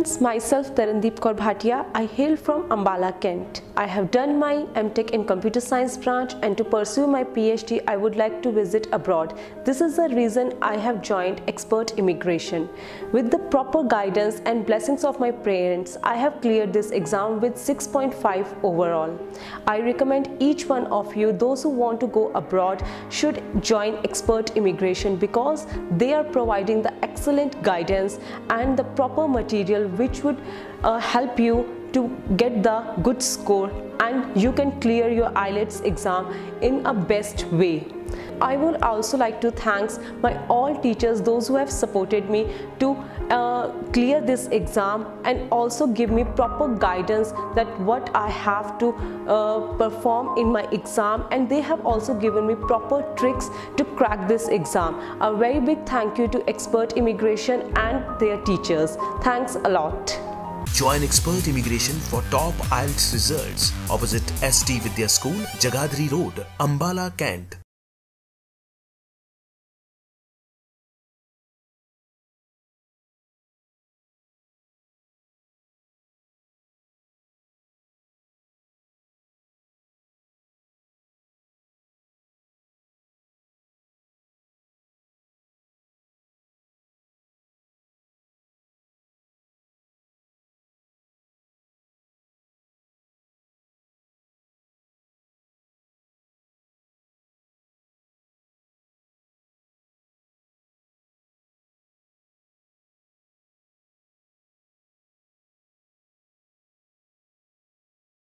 friends, myself Tarandeep Kaur Bhatia. I hail from Ambala Cantt. I have done my MTech in Computer Science branch, and to pursue my PhD I would like to visit abroad. This is the reason I have joined Expert Immigration. With the proper guidance and blessings of my parents, I have cleared this exam with 6.5 overall. I recommend each one of you, those who want to go abroad, should join Expert Immigration because they are providing the excellent guidance and the proper material which would help you to get the good score, and you can clear your IELTS exam in a best way. I would also like to thank my all teachers, those who have supported me to clear this exam and also give me proper guidance that what I have to perform in my exam, and they have also given me proper tricks to crack this exam. A very big thank you to Expert Immigration and their teachers. Thanks a lot. Join Expert Immigration for top IELTS results opposite St Vidya School, Jagadri Road, Ambala Cantt.